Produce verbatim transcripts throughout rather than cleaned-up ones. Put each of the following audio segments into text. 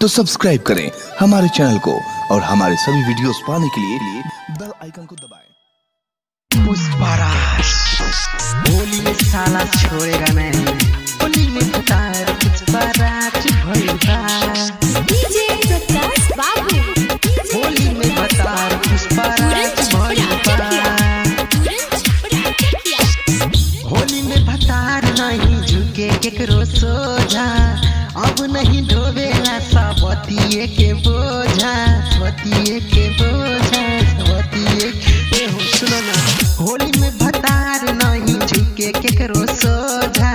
तो सब्सक्राइब करें हमारे चैनल को और हमारे सभी वीडियोस पाने के लिए बेल आइकन को दबाएं। पुष्पा राज बोली में साला छोड़ेगा नहीं, बोली में तार पुष्पा राज भयंता डीजे प्रकाश बाबू बोली में तार पुष्पा राज भयंता होली में भतार नहीं झुके केकरो सोझा अब नहीं डोबेला सबतिए के बोझा सबतिए के बोझा सबतिए के हो सुनो ना होली में भतार नहीं झुके केकरो सोझा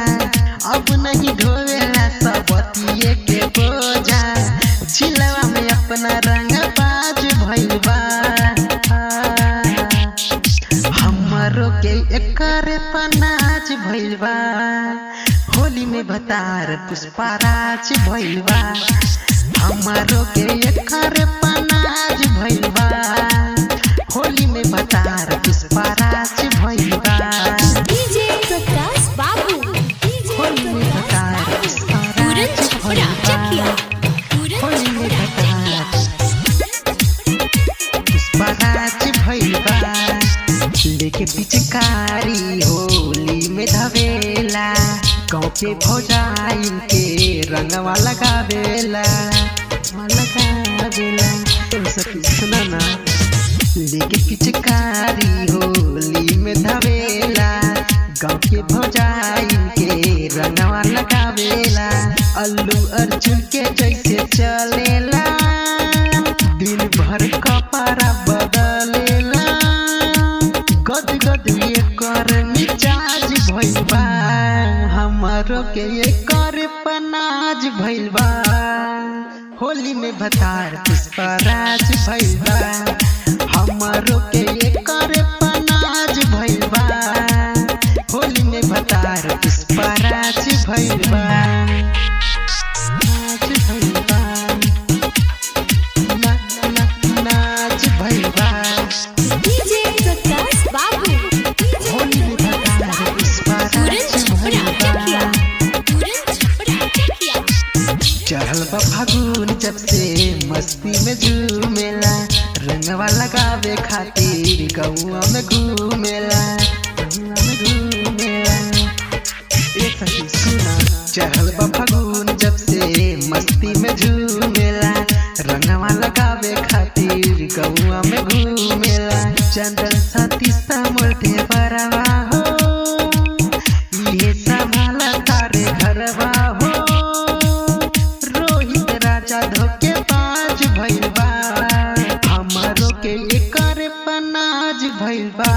अब नहीं डोबेला सबतिए के बोझा झिलवा में अपना रंग बाज भइलबा हमरो के एकर पनाज भइलबा होली में भतार पुष्पा राज भइलबा हमारो के एकर पनाज भइलबा होली में भतार पुष्पा राज भइलबा डीजे प्रकाश बाबू होली में भतार पुष्पा राज भइलबा होली में भतार पुष्पा राज भइलबा चिड़े के पिचकारी होली में धवेला गाँव के भौजाइन के रंगवा लगावेला लगावेला तुम सखी सुना ना लेके पिचकारी होली में धवेला गाँव के भौजाइन के रंगवा लगावेला अल्लू अर्जुन के जैसे चलेला दिन भर कपड़ा बदलेला गद गद ये कर मिजाज भइलबा हमारो के एकर पनाज भइलबा होली में भतार पुष्पा राज भइलबा हमारो के एकर पनाज भइलबा होली में भतार पुष्पा राज भइलबा नाच भइलबा ना ना नाच भइलबा डीजे प्रकाश बाबू होली में भतार पुष्पा राज भइलबा चढ़ल बा फागुन जब से मस्ती में झूमेला रंगवा लगावे खातिर गौआ में घूमेला चढ़ल बा फागुन जब से मस्ती में झूमेला रंगवा लगावे खातिर गौआ में घूमेला चंदन साथी सामोटे बरवा हो ये संभाला तारे घरवा धोके बाज भइलबा हमारो के एकर पनाज भइलबा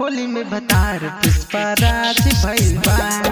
होली में भतार पुष्पा राज भइलबा।